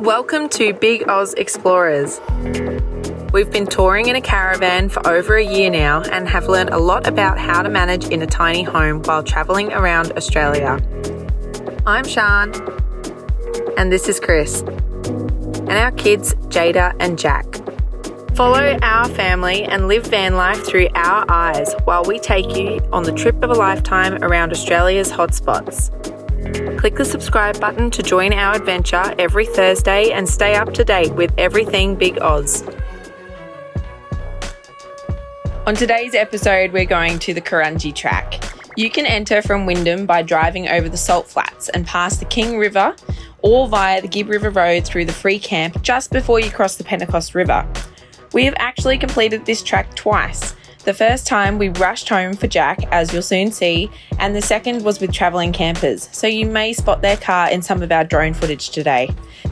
Welcome to Big Oz Explorers. We've been touring in a caravan for over a year now and have learned a lot about how to manage in a tiny home while travelling around Australia. I'm Shan and this is Chris and our kids Jada and Jack. Follow our family and live van life through our eyes while we take you on the trip of a lifetime around Australia's hotspots. Click the subscribe button to join our adventure every Thursday and stay up to date with everything Big Oz. On today's episode, we're going to the Karunjie Track. You can enter from Wyndham by driving over the Salt Flats and past the King River or via the Gib River Road through the free camp just before you cross the Pentecost River. We have actually completed this track twice. The first time we rushed home for Jack, as you'll soon see, and the second was with travelling campers, so you may spot their car in some of our drone footage today.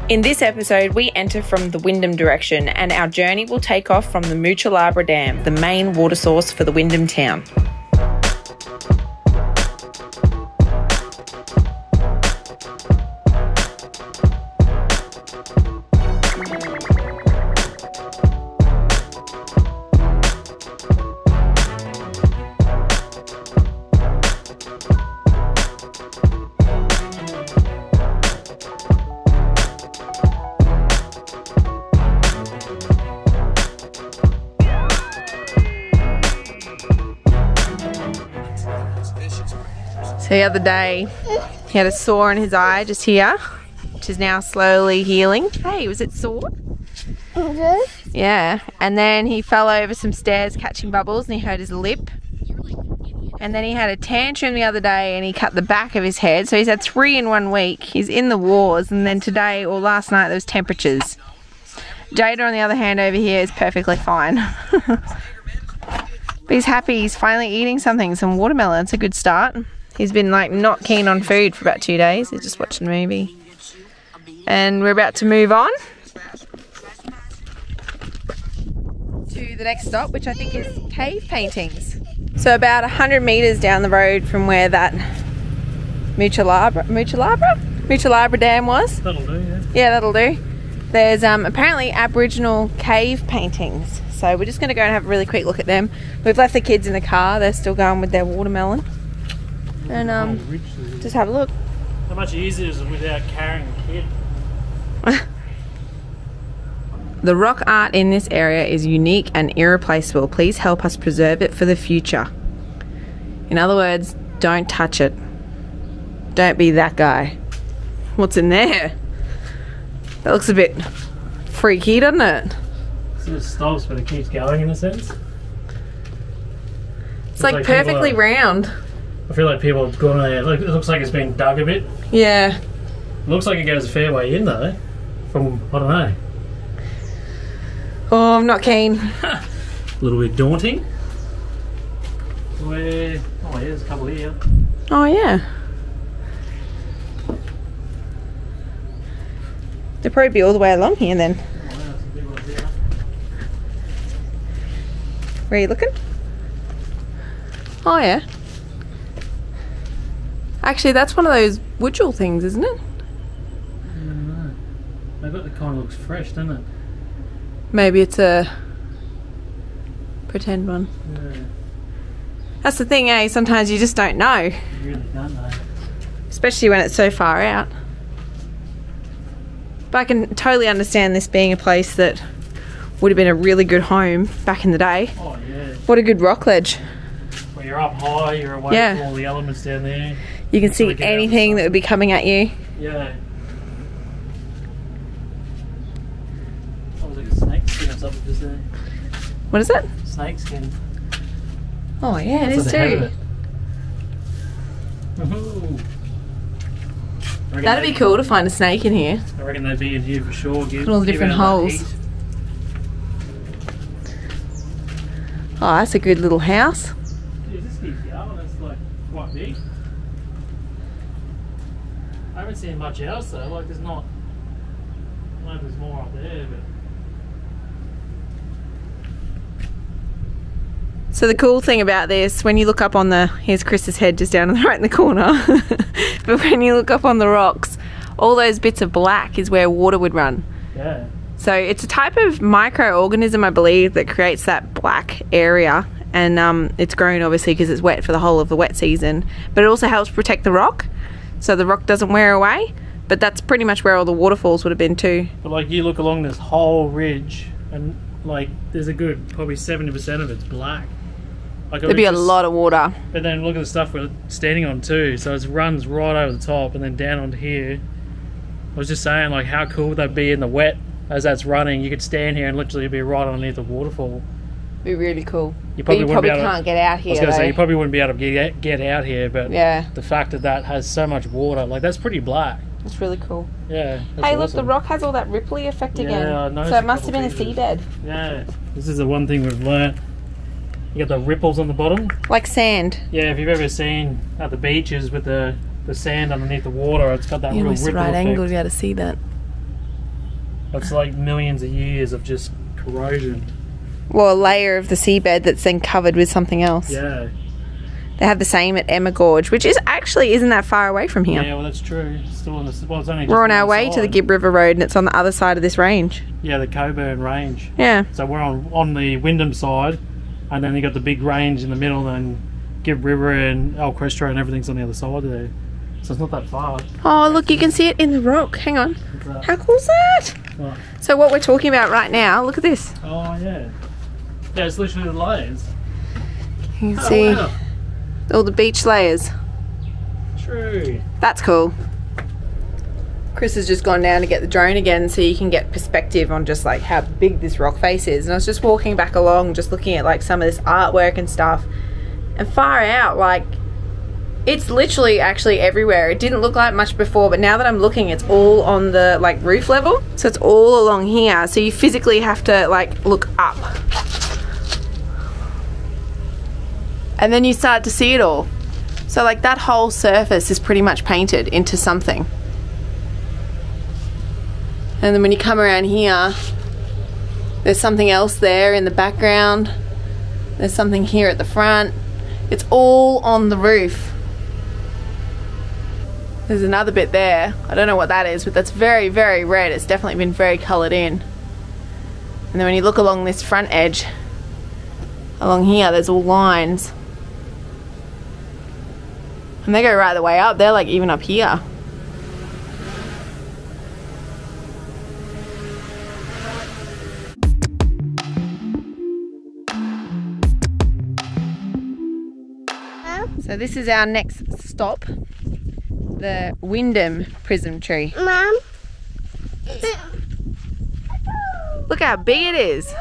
In this episode, we enter from the Wyndham direction and our journey will take off from the Moochalabra Dam, the main water source for the Wyndham town. The other day, he had a sore in his eye just here, which is now slowly healing. Hey, was it sore? Yeah. And then he fell over some stairs catching bubbles and he hurt his lip. And then he had a tantrum the other day and he cut the back of his head. So he's had three in 1 week. He's in the wars. And then today or last night there was temperatures. Jada, on the other hand, over here is perfectly fine. But he's happy. He's finally eating something, some watermelon. It's a good start. He's been like not keen on food for about 2 days. He's just watching a movie. And we're about to move on to the next stop, which I think is cave paintings. So about 100 metres down the road from where that Moochalabra Dam was. That'll do, yeah. Yeah, that'll do. There's apparently Aboriginal cave paintings. So we're just going to go and have a really quick look at them. We've left the kids in the car. They're still going with their watermelon. And just have a look. How much easier is it without carrying a kid? The rock art in this area is unique and irreplaceable. Please help us preserve it for the future. In other words, don't touch it. Don't be that guy. What's in there? That looks a bit freaky, doesn't it? It just stops but it keeps going in a sense. It's like perfectly round. I feel like people have gone there. It looks like it's been dug a bit. Yeah. It looks like it goes a fair way in though. From, I don't know. Oh, I'm not keen. A little bit daunting. Where? Oh yeah, there's a couple here. Oh yeah. They'll probably be all the way along here then. Oh, wow, that's a big one there. Where are you looking? Oh yeah. Actually, that's one of those woodjul things, isn't it? I don't know. I bet it kind of looks fresh, doesn't it? Maybe it's a pretend one. Yeah. That's the thing, eh? Sometimes you just don't know. You really don't know. Especially when it's so far out. But I can totally understand this being a place that would have been a really good home back in the day. Oh, yeah. What a good rock ledge. Well, you're up high, you're away from all the elements down there. You can see anything that would be coming at you. Yeah. That was like a snake skin or something just there. What is it? Snake skin. Oh yeah, it is too. That'd be cool to find a snake in here. I reckon they'd be in here for sure. Give all the different holes. Oh, that's a good little house. Is this big yard? That's like quite big. I haven't seen much else though, like there's not, I don't know if there's more up there, but. So the cool thing about this, when you look up on the, here's Chris's head just down right in the corner, but when you look up on the rocks, all those bits of black is where water would run. Yeah. So it's a type of microorganism, I believe, that creates that black area. And it's grown obviously because it's wet for the whole of the wet season. But it also helps protect the rock, so the rock doesn't wear away. But that's pretty much where all the waterfalls would have been too. But like you look along this whole ridge and like there's a good probably 70% of it's black. Like there'd be a lot of water. But then look at the stuff we're standing on too. So it runs right over the top and then down onto here. I was just saying, like, how cool would that be in the wet as that's running? You could stand here and literally be right underneath the waterfall. Be really cool. You probably can't get out here. I was going to say, you probably wouldn't be able to get out here, but yeah, the fact that that has so much water, like, that's pretty black. It's really cool. Yeah. Hey, awesome. Look, the rock has all that ripply effect again. Yeah, I noticed. So it must have been a seabed. Yeah. This is the one thing we've learnt. You got the ripples on the bottom. Like sand. Yeah, if you've ever seen at the beaches with the sand underneath the water, it's got that real ripple effect. Right angle to be able to see that. That's like millions of years of just corrosion. Well, a layer of the seabed that's then covered with something else. Yeah. They have the same at Emma Gorge, which is actually isn't that far away from here. Yeah, well, that's true. It's still on the, well, it's only just we're on our way to the Gib River Road, and it's on the other side of this range. Yeah, the Coburn Range. Yeah. So we're on the Wyndham side, and then you got the big range in the middle, and Gib River and El Crestre and everything's on the other side there. So it's not that far. Oh, look, you can see it in the rock. Hang on. How cool's that? What? So what we're talking about right now, look at this. Oh, yeah. Yeah, it's literally the layers. You can see. Wow. All the beach layers. True. That's cool. Chris has just gone down to get the drone again so you can get perspective on just like how big this rock face is. And I was just walking back along just looking at like some of this artwork and stuff, and far out, like, it's literally actually everywhere. It didn't look like much before, but now that I'm looking, it's all on the like roof level. So it's all along here, so you physically have to like look up. And then you start to see it all. So like that whole surface is pretty much painted into something. And then when you come around here, there's something else there in the background. There's something here at the front. It's all on the roof. There's another bit there. I don't know what that is, but that's very, very red. It's definitely been very colored in. And then when you look along this front edge, along here, there's all lines. And they go right the way up. They're like even up here. So this is our next stop, the Wyndham Prism Tree. Mum. Look how big it is.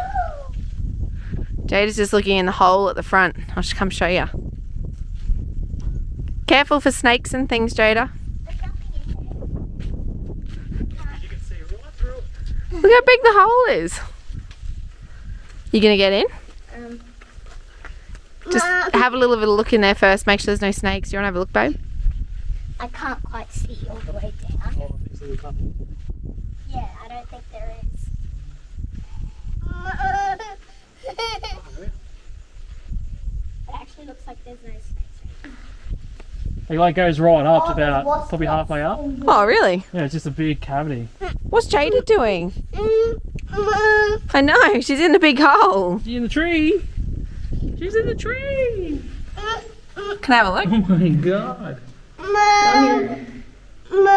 Jade is just looking in the hole at the front. I'll just come show you. Careful for snakes and things, Jada. Look how big the hole is. You gonna get in? Just have a little bit of a look in there first. Make sure there's no snakes. You want to have a look, babe? I can't quite see all the way down. Oh, I think so. Yeah, I don't think there is. It actually looks like there's no snakes right now. It like goes right up to about probably halfway up. Oh really? Yeah, it's just a big cavity. What's Jada doing? I know, she's in the big hole. She's in the tree. She's in the tree. Can I have a look? Oh my god. Oh,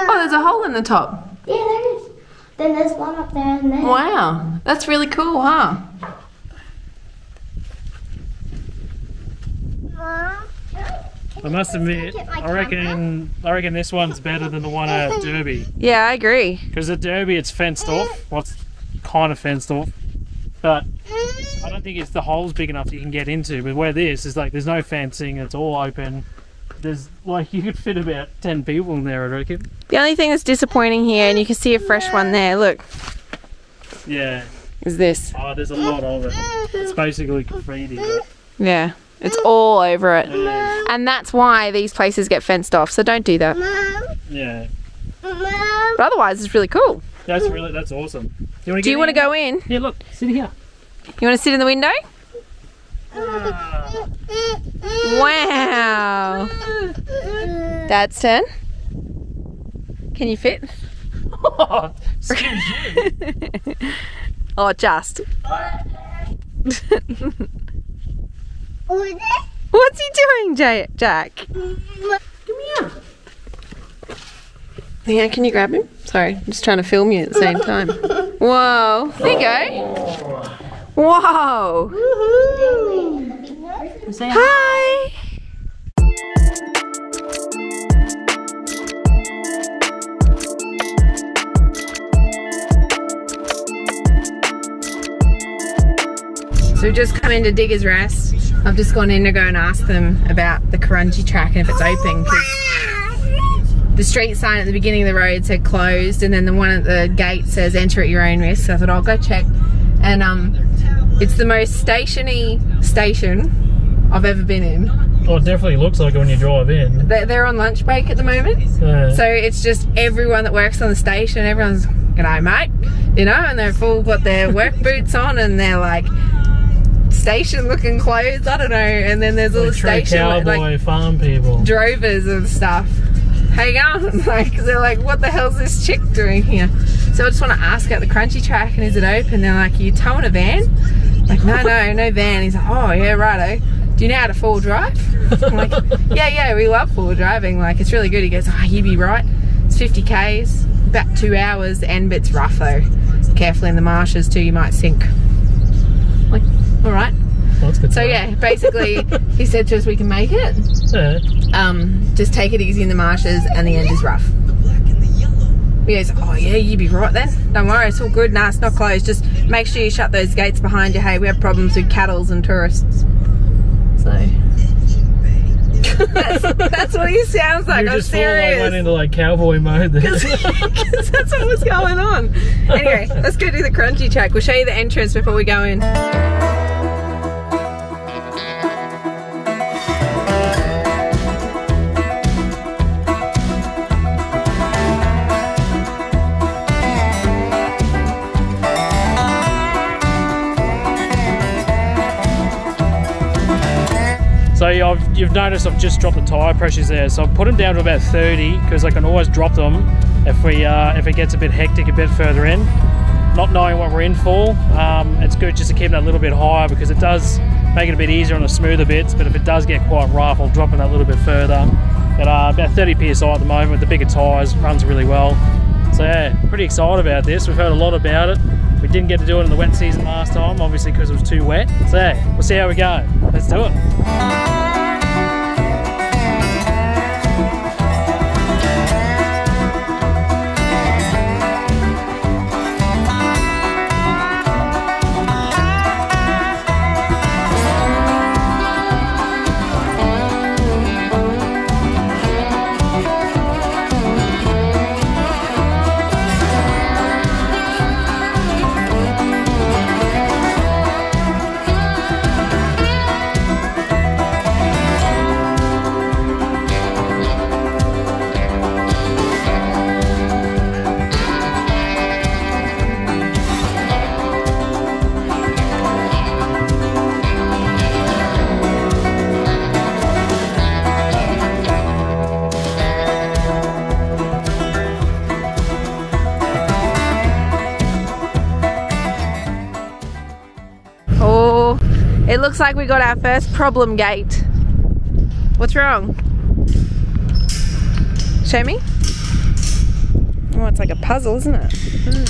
there's a hole in the top. Yeah, there is. Then there's one up there and there. Wow, that's really cool, huh? I must admit, I reckon this one's better than the one at Derby. Yeah, I agree. Because at Derby it's fenced off. Well, it's kind of fenced off, but I don't think it's the hole's big enough that you can get into. But where this is like, there's no fencing, it's all open. There's like, you could fit about 10 people in there, I reckon. The only thing that's disappointing here, and you can see a fresh one there, look. Yeah. Is this. Oh, there's a lot of it. It's basically graffiti. Yeah. It's all over it. Yeah. And that's why these places get fenced off, so don't do that. Yeah. But otherwise, it's really cool. That's awesome. Do you want to go in? Yeah, look, sit here. You want to sit in the window? Wow. Dad's turn. Can you fit? Oh, excuse you. Oh, just. What's he doing, Jack? Come here. Yeah, can you grab him? Sorry, I'm just trying to film you at the same time. Whoa. There you go. Whoa. Woohoo. Hi. So we've just come into Digger's Rest. I've just gone in to go and ask them about the Karunjie Track and if it's open, because the street sign at the beginning of the road said closed, and then the one at the gate says enter at your own risk. So I thought I'll go check, and it's the most stationy station I've ever been in. Oh, it definitely looks like it when you drive in. They're on lunch break at the moment, so it's just everyone that works on the station, everyone's g'day mate, you know, and they've all got their work boots on and they're like station looking clothes, I don't know, and then there's all the station cowboy, like farm people, drovers and stuff. How you going? Like, they're like, what the hell's this chick doing here? So I just want to ask about the Karunjie Track and is it open? They're like, are you towing a van? I'm like, no van. He's like, oh yeah, righto. Do you know how to four-wheel drive? I'm like, yeah, we love four-wheel driving. Like, it's really good. He goes, oh, you'd be right. It's 50 k's, about 2 hours, and it's rough though. Careful in the marshes too, you might sink. Like, all right. Well, that's good. So yeah, basically he said to us we can make it. Yeah. Just take it easy in the marshes and the end is rough. The black and the yellow. He goes, oh yeah, you be right then. Don't worry, it's all good. Nah, it's not closed. Just make sure you shut those gates behind you. Hey, we have problems with cattles and tourists. So that's what he sounds like. I'm serious. You just went into like cowboy mode there. Because that's what was going on. Anyway, let's go do the Karunjie Track. We'll show you the entrance before we go in. So you've noticed I've just dropped the tyre pressures there, so I've put them down to about 30 because I can always drop them if it gets a bit hectic a bit further in. Not knowing what we're in for, it's good just to keep that a little bit higher because it does make it a bit easier on the smoother bits, but if it does get quite rough, I'll drop it that little bit further. But about 30 psi at the moment with the bigger tyres, runs really well. So yeah, pretty excited about this. We've heard a lot about it. We didn't get to do it in the wet season last time, obviously because it was too wet. So yeah, we'll see how we go. Let's do it. It looks like we got our first problem gate. What's wrong? Show me. Oh, it's like a puzzle, isn't it? Mm.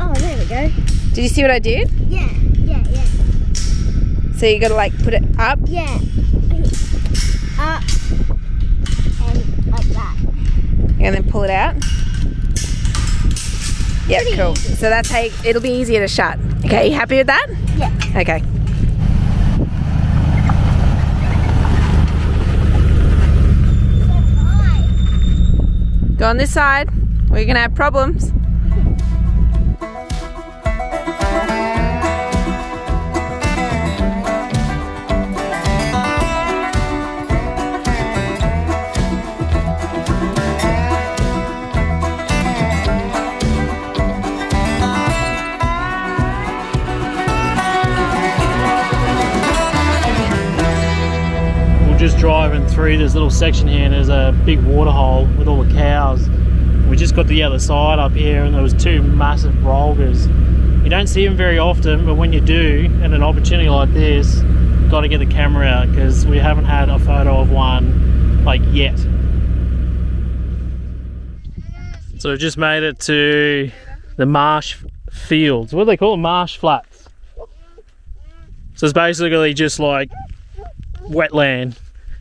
Oh, there we go. Did you see what I did? Yeah. So you gotta like put it up? Yeah. Up and like that. And then pull it out? Yeah, cool. Easy. So that's how it'll be easier to shut. Okay, you happy with that? Yeah. Okay. Go on this side. We're gonna have problems. driving through this little section here, and there's a big waterhole with all the cows. We just got to the other side up here, and there was two massive brolgas. You don't see them very often, but when you do, and an opportunity like this, you've got to get the camera out, because we haven't had a photo of one like yet. So we've just made it to the marsh fields. What do they call them? Marsh flats. So it's basically just like wetland.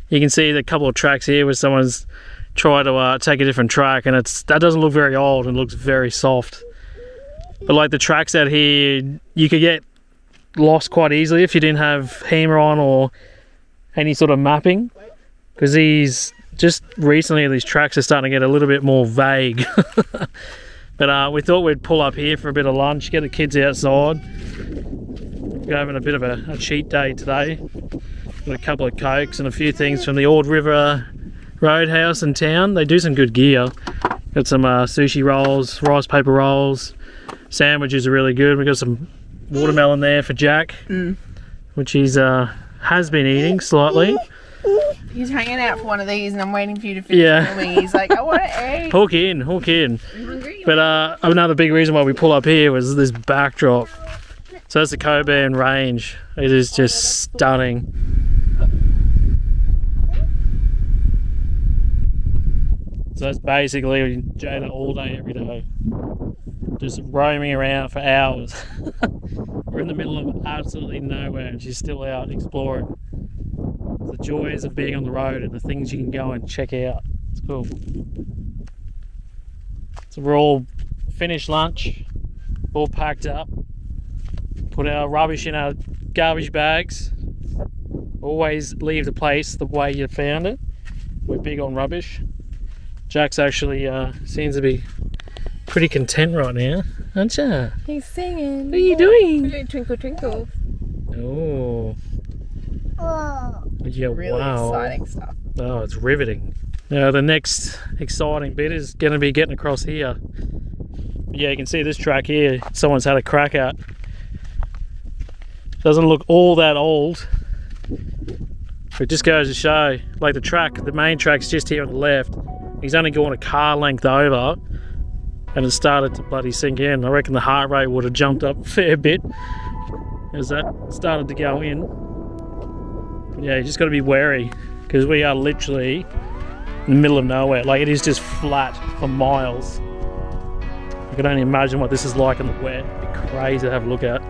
You can see a couple of tracks here where someone's tried to take a different track, and that doesn't look very old and looks very soft. But like the tracks out here, you could get lost quite easily if you didn't have HEMA on or any sort of mapping, because these just recently these tracks are starting to get a little bit more vague. But we thought we'd pull up here for a bit of lunch, get the kids outside. We're having a bit of a cheat day today. Got a couple of cokes and a few things from the Ord River Roadhouse in town. They do some good gear. Got some sushi rolls, rice paper rolls. Sandwiches are really good. We got some watermelon there for Jack, which he's has been eating slightly. He's hanging out for one of these, and I'm waiting for you to finish. Yeah. He's like, I want to eat. Hook in, hook in. I'm hungry. But another big reason why we pull up here was this backdrop. So that's the Coburn Range. It is just stunning. So that's basically Jada all day, every day. Just roaming around for hours. We're in the middle of absolutely nowhere, and she's still out exploring. The joys of being on the road and the things you can go and check out. It's cool. So we're all finished lunch, all packed up, put our rubbish in our garbage bags. Always leave the place the way you found it. We're big on rubbish. Jack's actually seems to be pretty content right now, aren't ya? He's singing. What are you doing? We're doing Twinkle Twinkle. Oh. Oh. Yeah, really wow. Exciting stuff. Oh, it's riveting. Now the next exciting bit is going to be getting across here. Yeah, you can see this track here. Someone's had a crack at. Doesn't look all that old. It just goes to show, like the track, the main track's just here on the left. He's only gone a car length over, and it started to bloody sink in. I reckon the heart rate would have jumped up a fair bit as that started to go in. Yeah, you just got to be wary, because we are literally in the middle of nowhere. Like, it is just flat for miles. I can only imagine what this is like in the wet. It'd be crazy to have a look at.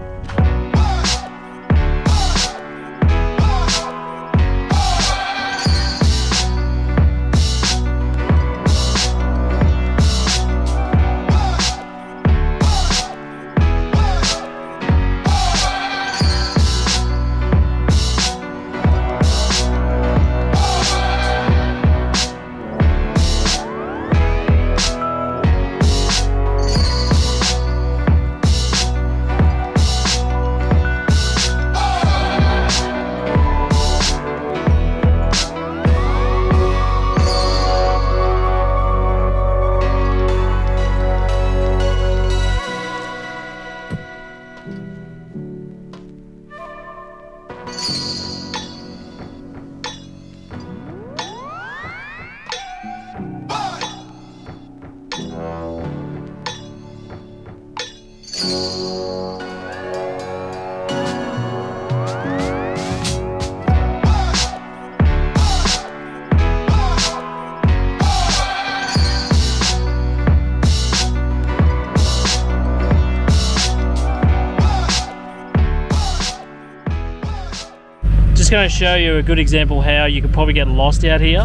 Going to show you a good example how you could probably get lost out here.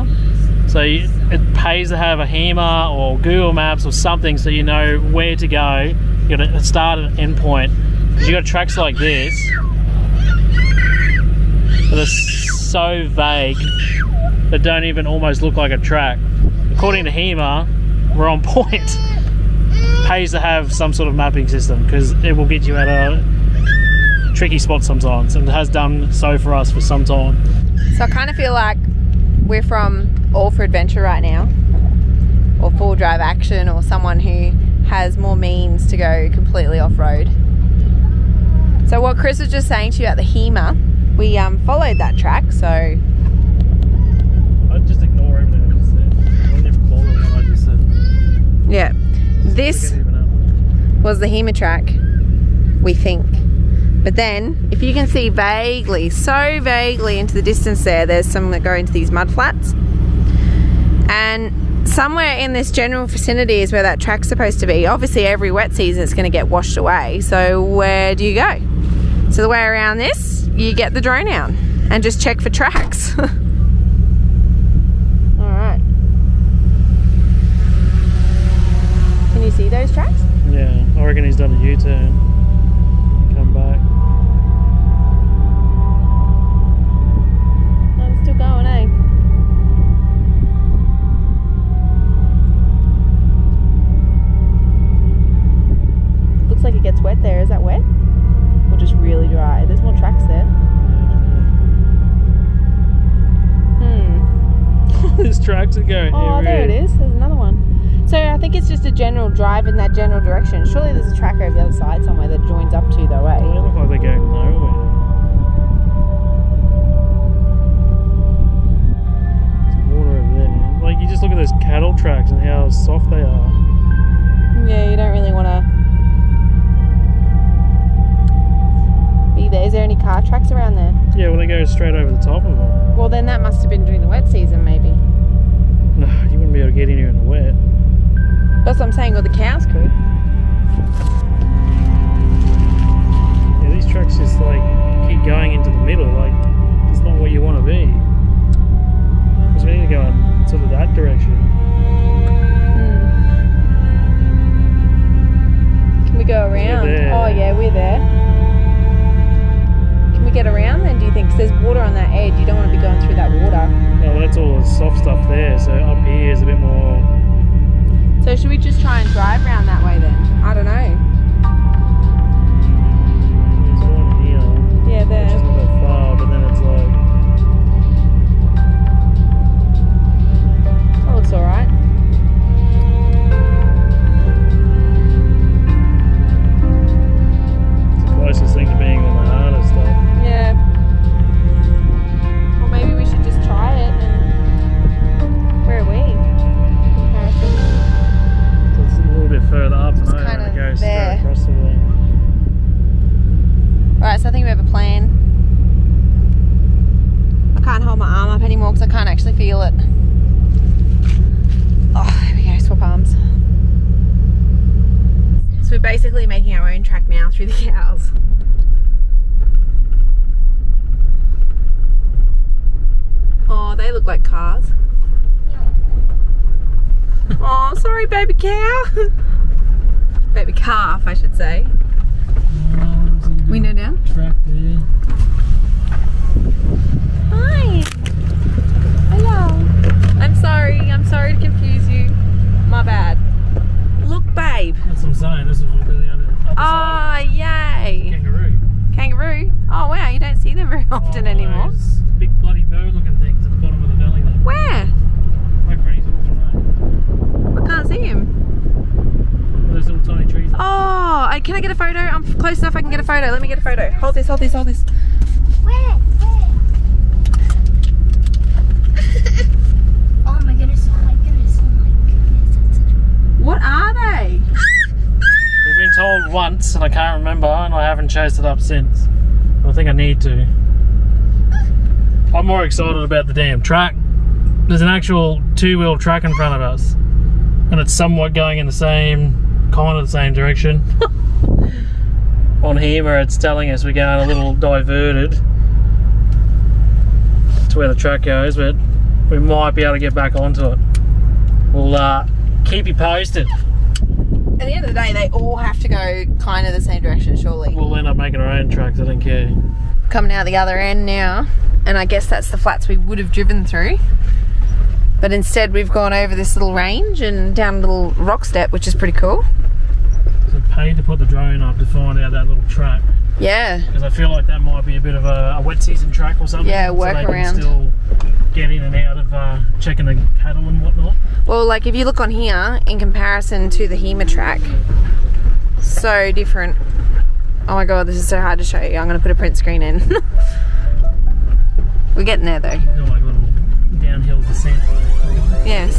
So it pays to have a HEMA or Google Maps or something, so you know where to go. You got to start at an end point. You got tracks like this that are so vague that don't even almost look like a track. According to HEMA, we're on point. It pays to have some sort of mapping system, because it will get you at a tricky spot sometimes, and it has done so for us for some time. So I kind of feel like we're from All for Adventure right now, or Full Drive Action, or someone who has more means to go completely off-road. So what Chris was just saying to you about the HEMA, we followed that track, so Yeah. This was the HEMA track, we think. But then, if you can see vaguely, so vaguely into the distance there, there's some that go into these mud flats. And somewhere in this general vicinity is where that track's supposed to be. Obviously, every wet season it's going to get washed away. So where do you go? So the way around this, you get the drone out and just check for tracks. See those tracks? Yeah, I reckon he's done a U-turn. Come back. No, it's still going, eh? Looks like it gets wet there. Is that wet? Or just really dry? There's more tracks there. Hmm. There's tracks that go in here. Oh, there it is. There's another one. So I think it's just a general drive in that general direction. Surely there's a track over the other side somewhere that joins up to though, eh? They look like they're going nowhere. There's water over there. Like, you just look at those cattle tracks and how soft they are. Yeah, you don't really want to be there. Is there any car tracks around there? Yeah, well they go straight over the top of them. Well then that must have been during the wet season maybe. No, you wouldn't be able to get in here in the wet. That's what I'm saying, or the cows could. Yeah, these tracks just like keep going into the middle, like it's not where you want to be. Because we need to go in sort of that direction. Hmm. Can we go around? Oh yeah, we're there. Can we get around then, do you think? Because there's water on that edge, you don't want to be going through that water. No, well that's all the soft stuff there, so up here is a bit more. So should we just try and drive around that way then? I don't know. There's one here. Yeah, there. Which is not that far, but then it's like... That looks alright. It's the closest thing to being on the harder stuff. Yeah. Well, maybe we should just try it and... Where are we? Further up and over and it goes there. Straight across the room. Alright, so I think we have a plan. I can't hold my arm up anymore because I can't actually feel it. Oh, there we go, swap arms. So we're basically making our own track now through the cows. Oh, they look like cars. Oh, sorry, baby cow. Baby calf, I should say. Window down? Track there. Hi. Hello. I'm sorry to confuse you. My bad. Look, babe. That's what I'm saying. This is what we're doing. Oh, yay. Kangaroo. Kangaroo? Oh, wow. You don't see them very often anymore. Big bloody bird looking things at the bottom of the valley there. Where? Can't see him. Those little tiny trees. Oh, can I get a photo? I'm close enough I can get a photo. Let me get a photo. Hold this, hold this, hold this. Where? Where? Oh my goodness, oh my goodness, oh my goodness. What are they? We've been told once and I can't remember and I haven't chased it up since. I think I need to. I'm more excited about the damn track. There's an actual two-wheel track in front of us. And it's somewhat going in the same, kind of the same direction. On HEMA it's telling us we're going a little diverted to where the track goes, but we might be able to get back onto it. We'll keep you posted. At the end of the day, they all have to go kind of the same direction, surely. We'll end up making our own tracks, I don't care. Coming out the other end now, and I guess that's the flats we would have driven through. But instead we've gone over this little range and down a little rock step, which is pretty cool. So paid to put the drone up to find out that little track. Yeah. Because I feel like that might be a bit of a wet season track or something. Yeah, work so they around. Can still get in and out of checking the cattle and whatnot. Well, like if you look on here, in comparison to the HEMA track, so different. Oh my God, this is so hard to show you. I'm going to put a print screen in. We're getting there though. You know, like little downhill descent. Yes.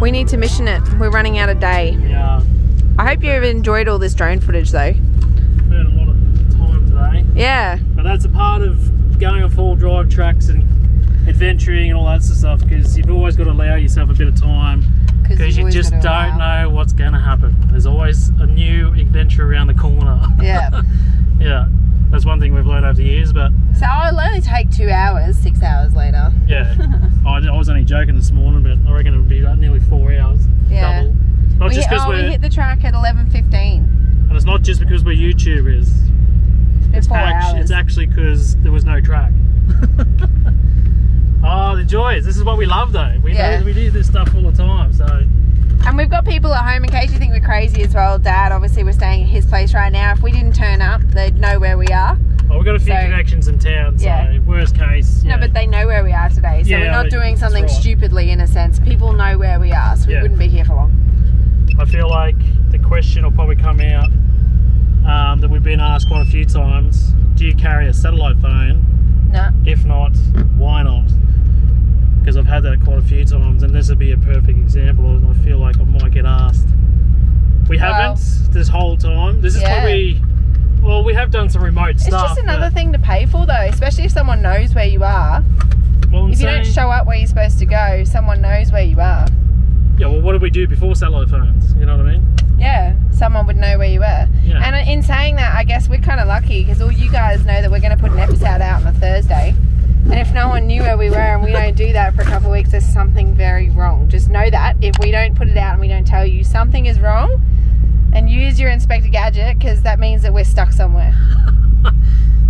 We need to mission it. We're running out of day. Yeah. I hope you've enjoyed all this drone footage though. Spent a lot of time today. Yeah. But that's a part of going off all drive tracks and adventuring and all that sort of stuff, because you've always got to allow yourself a bit of time, because you just don't know what's going to happen. There's always a new adventure around the corner. Yeah. Yeah. That's one thing we've learned over the years, but... So I'll only take 2 hours, 6 hours later. Yeah. I was only joking this morning, but I reckon it would be like nearly 4 hours. Yeah. Double. Not just because we hit the track at 11:15. And it's not just because we're YouTubers. It's 4 hours. It's actually because there was no track. Oh, the joys. This is what we love, though. We know we do this stuff all the time, so... And we've got people at home, in case you think we're crazy as well. Dad, obviously, we're staying at his place right now. If we didn't turn up, they'd know where we are. Oh, we've got a few connections in town, so worst case. No, but they know where we are today, so we're not doing something stupidly, in a sense. People know where we are, so we wouldn't be here for long. I feel like the question will probably come out that we've been asked quite a few times. Do you carry a satellite phone? No. If not, why not? Because I've had that quite a few times, and this would be a perfect example. I feel like I might get asked. We haven't this whole time. This is probably... Well, we have done some remote stuff. It's just another thing to pay for, though, especially if someone knows where you are. Well, if you don't show up where you're supposed to go, someone knows where you are. Yeah, well, what did we do before satellite phones? You know what I mean? Yeah, someone would know where you were. Yeah. And in saying that, I guess we're kind of lucky, because all you guys know that we're going to put an episode out on a Thursday. And if no one knew where we were and we don't do that for a couple of weeks, there's something very wrong. Just know that if we don't put it out and we don't tell you, something is wrong, and use your Inspector Gadget, because that means that we're stuck somewhere.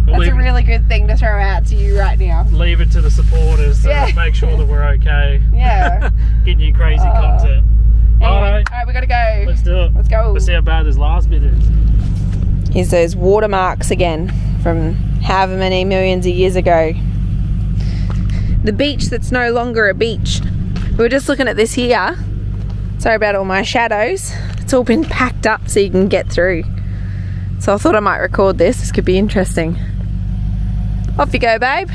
That's a really good thing to throw out to you right now. Leave it to the supporters to make sure that we're okay. Yeah. Getting you crazy content. Anyway, all right, we got to go. Let's do it. Let's go. Let's see how bad this last bit is. Here's those watermarks again from however many millions of years ago. The beach that's no longer a beach. We were just looking at this here. Sorry about all my shadows. It's all been packed up so you can get through. So I thought I might record this. This could be interesting. Off you go, babe.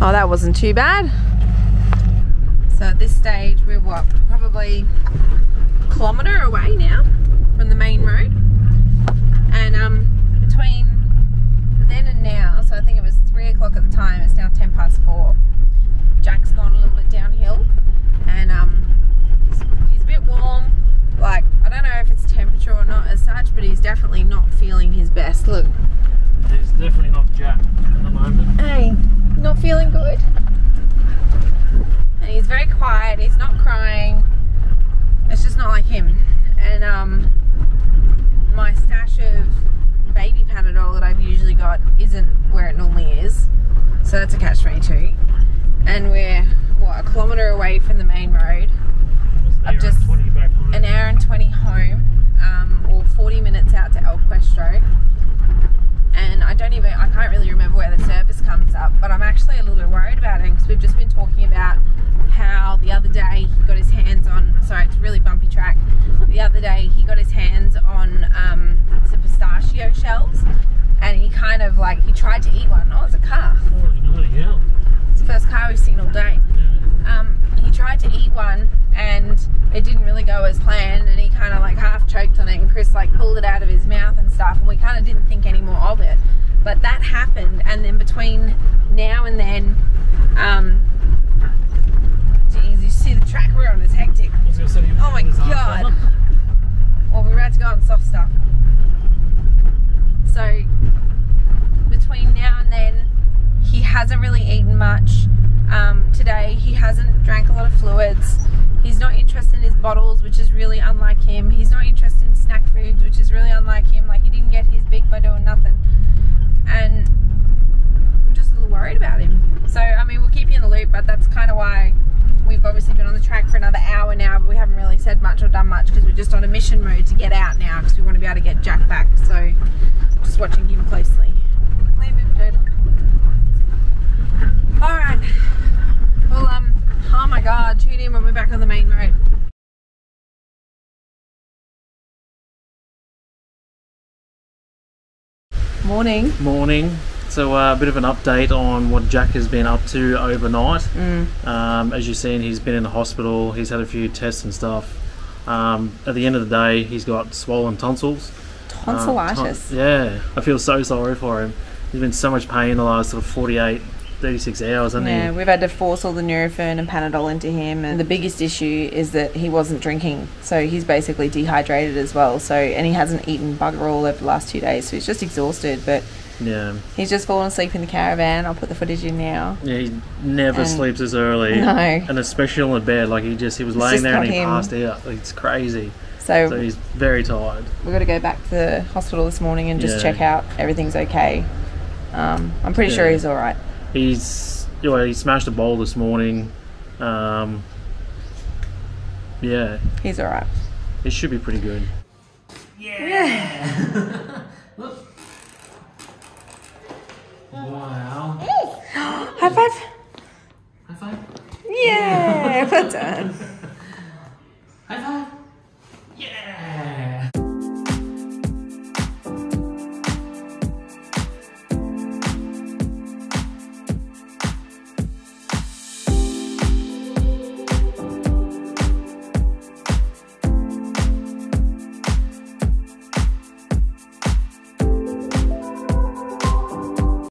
Oh, that wasn't too bad. So at this stage we're what, probably a kilometre away now from the main road, and between then and now, so I think it was 3 o'clock at the time, it's now 4:10. Jack's gone a little bit downhill, and he's a bit warm. Like, I don't know if it's temperature or not as such, but he's definitely not feeling his best. Look. He's definitely not Jack at the moment. Hey, not feeling good. And he's very quiet, he's not crying. It's just not like him. And my stash of baby Panadol that I've usually got isn't where it normally is. So that's a catch-22. And we're, what, a kilometre away from the main road. I've just an hour and 20 home, or 40 minutes out to El Questro. And I can't really remember where the service comes up, but I'm actually a little bit worried about it, because we've just been talking about how the other day he got his hands on, sorry, it's a really bumpy track, the other day he got his hands on some pistachio shells, and he kind of like, he tried to eat one. Oh, it's a car. It's the first car we've seen all day. He tried to eat one and it didn't really go as planned, and he kind of like half choked on it, and Chris like pulled it out of his mouth and stuff, and we kind of didn't think any more of it, but that happened. And then between now and then, geez, you see the track we're on is hectic. Oh my god. Well, we're about to go on soft stuff. So between now and then he hasn't really eaten much. Today he hasn't drank a lot of fluids. He's not interested in his bottles, which is really unlike him. He's not interested in snack foods, which is really unlike him. Like, he didn't get his big by doing nothing, and I'm just a little worried about him. So I mean, we'll keep you in the loop, but that's kind of why we've obviously been on the track for another hour now, but we haven't really said much or done much, because we're just on a mission mode to get out now, because we want to be able to get Jack back. So just watching him closely. Leave him, Jada. Alright, well, back on the main road. Morning. Morning. So a bit of an update on what Jack has been up to overnight. As you've seen, he's been in the hospital, he's had a few tests and stuff. At the end of the day, he's got swollen tonsils. Tonsillitis? Yeah, I feel so sorry for him. He's been in so much pain the last sort of 36 hours, hasn't he? Yeah, we've had to force all the Nurofen and Panadol into him, and the biggest issue is that he wasn't drinking, so he's basically dehydrated as well. So, and he hasn't eaten bugger all over the last 2 days, so he's just exhausted, but yeah, he's just fallen asleep in the caravan. I'll put the footage in now. Yeah, he never sleeps as early. No. And especially on the bed, like he was laying there and he passed out. Like, it's crazy. So he's very tired. We've got to go back to the hospital this morning and just check out everything's okay. I'm pretty sure he's all right. He smashed a bowl this morning. Yeah. He's all right. It should be pretty good. Yeah. Look. Wow. High five. High five. Yeah. Well done.